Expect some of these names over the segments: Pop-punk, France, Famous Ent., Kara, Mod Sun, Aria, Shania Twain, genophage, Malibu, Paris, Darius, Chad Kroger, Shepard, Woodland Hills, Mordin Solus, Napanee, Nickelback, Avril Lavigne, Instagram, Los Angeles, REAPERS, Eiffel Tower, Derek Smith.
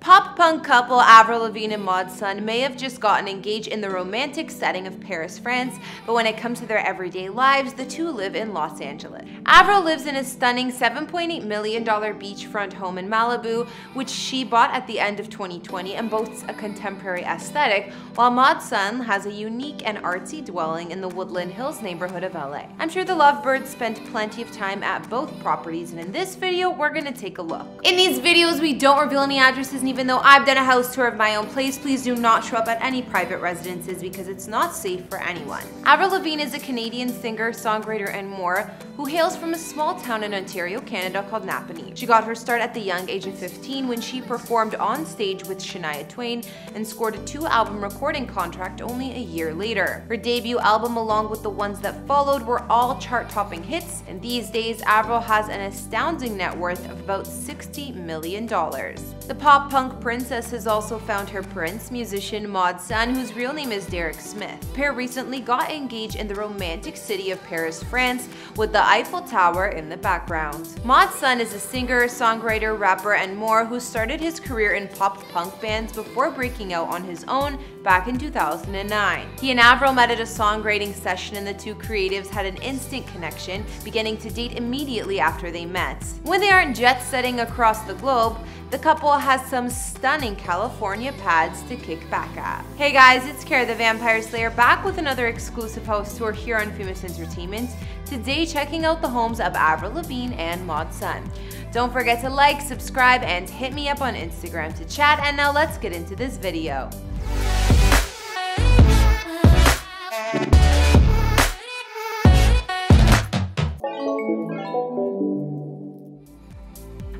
Pop punk couple Avril Lavigne and Mod Sun may have just gotten engaged in the romantic setting of Paris, France, but when it comes to their everyday lives, the two live in Los Angeles. Avril lives in a stunning $7.8 million beachfront home in Malibu, which she bought at the end of 2020 and boasts a contemporary aesthetic, while Mod Sun has a unique and artsy dwelling in the Woodland Hills neighborhood of LA. I'm sure the lovebirds spent plenty of time at both properties, and in this video, we're gonna take a look. In these videos, we don't reveal any addresses, even though I've done a house tour of my own place. Please do not show up at any private residences because it's not safe for anyone. Avril Lavigne is a Canadian singer, songwriter, and more who hails from a small town in Ontario, Canada called Napanee. She got her start at the young age of 15 when she performed on stage with Shania Twain and scored a 2-album recording contract only a year later. Her debut album, along with the ones that followed, were all chart-topping hits, and these days Avril has an astounding net worth of about $60 million. The pop-punk princess has also found her prince, musician Mod Sun, whose real name is Derek Smith. The pair recently got engaged in the romantic city of Paris, France, with the Eiffel Tower in the background. Mod Sun is a singer, songwriter, rapper, and more who started his career in pop-punk bands before breaking out on his own back in 2009. He and Avril met at a songwriting session, and the two creatives had an instant connection, beginning to date immediately after they met. When they aren't jet-setting across the globe, the couple has some stunning California pads to kick back at. Hey guys, it's Kara the Vampire Slayer back with another exclusive house tour here on Famous Entertainment, today checking out the homes of Avril Lavigne and Mod Sun. Don't forget to like, subscribe, and hit me up on Instagram to chat, and now let's get into this video.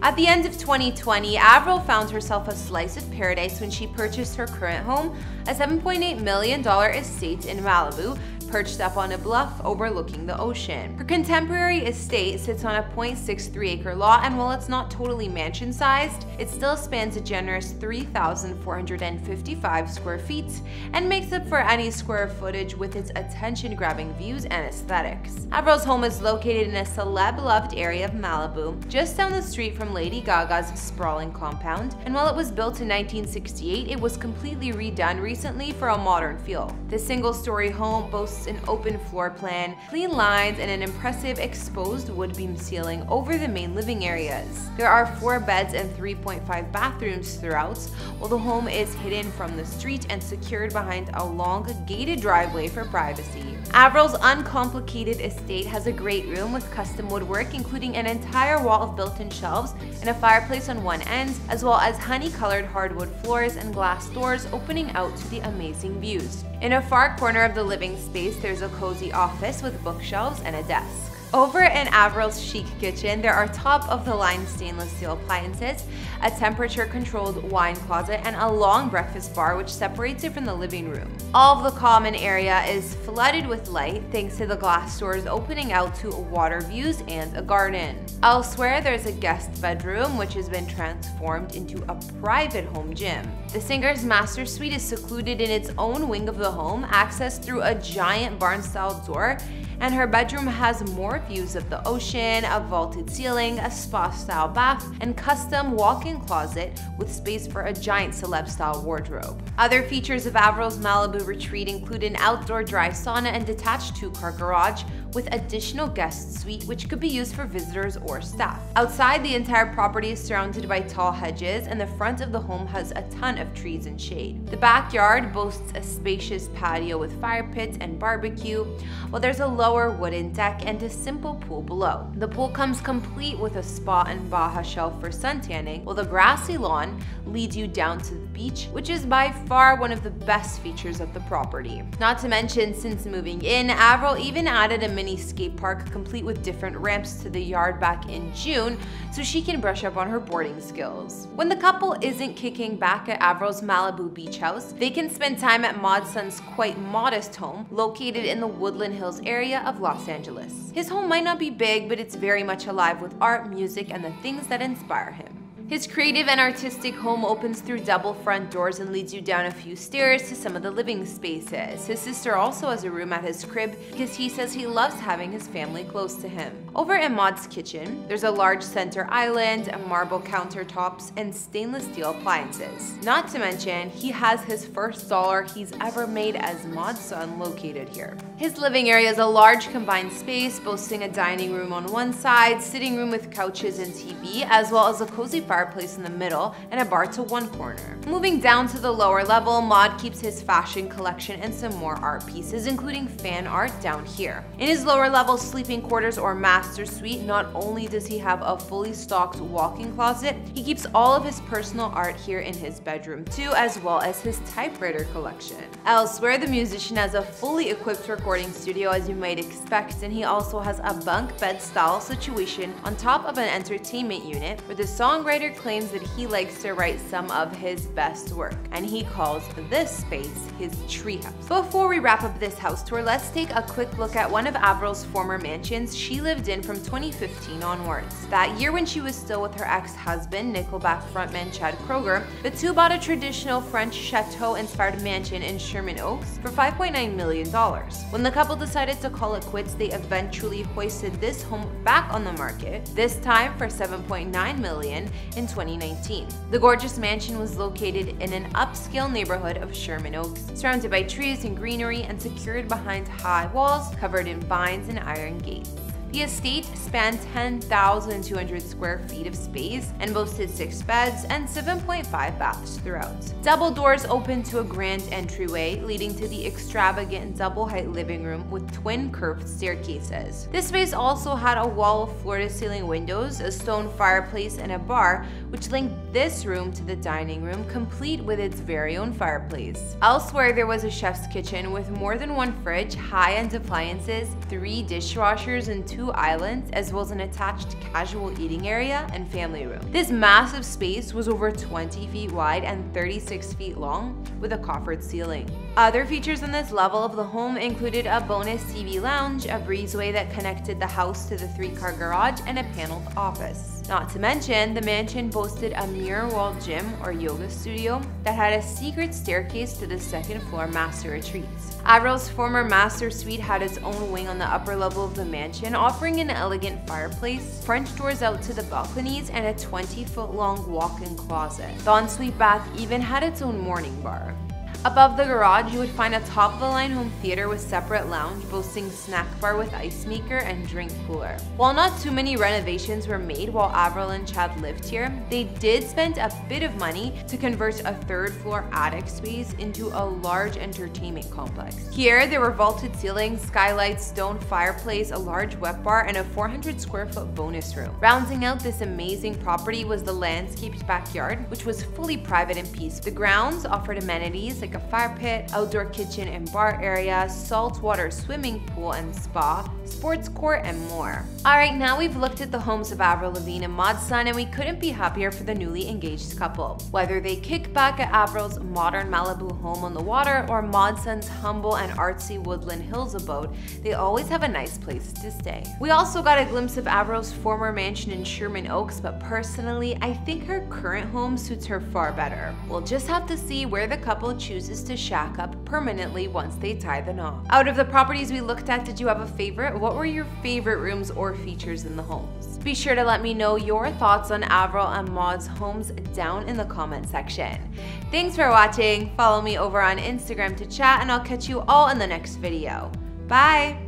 At the end of 2020, Avril found herself a slice of paradise when she purchased her current home, a $7.8 million estate in Malibu, perched up on a bluff overlooking the ocean. Her contemporary estate sits on a 0.63-acre lot, and while it's not totally mansion-sized, it still spans a generous 3,455 square feet and makes up for any square footage with its attention-grabbing views and aesthetics. Avril's home is located in a celeb-loved area of Malibu, just down the street from Lady Gaga's sprawling compound, and while it was built in 1968, it was completely redone recently for a modern feel. The single-story home boasts an open floor plan, clean lines, and an impressive exposed wood beam ceiling over the main living areas. There are 4 beds and 3.5 bathrooms throughout, while the home is hidden from the street and secured behind a long gated driveway for privacy. Avril's uncomplicated estate has a great room with custom woodwork, including an entire wall of built-in shelves and a fireplace on one end, as well as honey-colored hardwood floors and glass doors opening out to the amazing views. In a far corner of the living space, there's a cozy office with bookshelves and a desk. Over in Avril's chic kitchen, there are top-of-the-line stainless steel appliances, a temperature-controlled wine closet, and a long breakfast bar which separates it from the living room. All of the common area is flooded with light thanks to the glass doors opening out to water views and a garden. Elsewhere, there's a guest bedroom which has been transformed into a private home gym. The singer's master suite is secluded in its own wing of the home, accessed through a giant barn-style door, and her bedroom has more views of the ocean, a vaulted ceiling, a spa-style bath, and custom walk-in closet with space for a giant celeb-style wardrobe. Other features of Avril's Malibu retreat include an outdoor dry sauna and detached 2-car garage with additional guest suite which could be used for visitors or staff. Outside, the entire property is surrounded by tall hedges, and the front of the home has a ton of trees and shade. The backyard boasts a spacious patio with fire pits and barbecue, while there's a lower wooden deck and a simple pool below. The pool comes complete with a spa and Baja shelf for sun tanning, while the grassy lawn leads you down to the beach, which is by far one of the best features of the property. Not to mention, since moving in, Avril even added a mini skate park complete with different ramps to the yard back in June so she can brush up on her boarding skills. When the couple isn't kicking back at Avril's Malibu beach house, they can spend time at Mod Sun's quite modest home located in the Woodland Hills area of Los Angeles. His home might not be big, but it's very much alive with art, music, and the things that inspire him. His creative and artistic home opens through double front doors and leads you down a few stairs to some of the living spaces. His sister also has a room at his crib because he says he loves having his family close to him. Over in Mod's kitchen, there's a large center island, marble countertops, and stainless steel appliances. Not to mention, he has his first dollar he's ever made as Mod Sun located here. His living area is a large combined space, boasting a dining room on one side, sitting room with couches and TV, as well as a cozy fireplace in the middle and a bar to one corner. Moving down to the lower level, Mod keeps his fashion collection and some more art pieces, including fan art down here. In his lower level sleeping quarters or master suite, not only does he have a fully stocked walk-in closet, he keeps all of his personal art here in his bedroom too, as well as his typewriter collection. Elsewhere, the musician has a fully equipped recording studio as you might expect, and he also has a bunk bed style situation on top of an entertainment unit where the songwriter claims that he likes to write some of his best work, and he calls this space his treehouse. Before we wrap up this house tour, let's take a quick look at one of Avril's former mansions she lived in from 2015 onwards. That year, when she was still with her ex-husband, Nickelback frontman Chad Kroger, the two bought a traditional French chateau-inspired mansion in Sherman Oaks for $5.9 million. When the couple decided to call it quits, they eventually hoisted this home back on the market, this time for $7.9 million. In 2019. The gorgeous mansion was located in an upscale neighborhood of Sherman Oaks, surrounded by trees and greenery and secured behind high walls covered in vines and iron gates. The estate spanned 10,200 square feet of space and boasted 6 beds and 7.5 baths throughout. Double doors open to a grand entryway, leading to the extravagant double-height living room with twin curved staircases. This space also had a wall of floor-to-ceiling windows, a stone fireplace, and a bar, which linked this room to the dining room, complete with its very own fireplace. Elsewhere, there was a chef's kitchen with more than one fridge, high-end appliances, 3 dishwashers, and 2 islands, as well as an attached casual eating area and family room. This massive space was over 20 feet wide and 36 feet long, with a coffered ceiling. Other features on this level of the home included a bonus TV lounge, a breezeway that connected the house to the 3-car garage, and a paneled office. Not to mention, the mansion boasted a mirror-walled gym or yoga studio that had a secret staircase to the second-floor master retreats. Avril's former master suite had its own wing on the upper level of the mansion, offering an elegant fireplace, French doors out to the balconies, and a 20-foot-long walk-in closet. The ensuite bath even had its own morning bar. Above the garage, you would find a top-of-the-line home theater with separate lounge, boasting snack bar with ice maker and drink cooler. While not too many renovations were made while Avril and Chad lived here, they did spend a bit of money to convert a third-floor attic space into a large entertainment complex. Here, there were vaulted ceilings, skylights, stone fireplace, a large wet bar, and a 400-square-foot bonus room. Rounding out this amazing property was the landscaped backyard, which was fully private and peaceful. The grounds offered amenities like a fire pit, outdoor kitchen and bar area, saltwater swimming pool and spa, sports court, and more. Alright, now we've looked at the homes of Avril Lavigne and Mod Sun, and we couldn't be happier for the newly engaged couple. Whether they kick back at Avril's modern Malibu home on the water or Mod Sun's humble and artsy Woodland Hills abode, they always have a nice place to stay. We also got a glimpse of Avril's former mansion in Sherman Oaks, but personally, I think her current home suits her far better. We'll just have to see where the couple chooses to shack up permanently once they tie the knot. Out of the properties we looked at, did you have a favorite? What were your favorite rooms or features in the homes? Be sure to let me know your thoughts on Avril and Mod's homes down in the comment section. Thanks for watching. Follow me over on Instagram to chat, and I'll catch you all in the next video. Bye!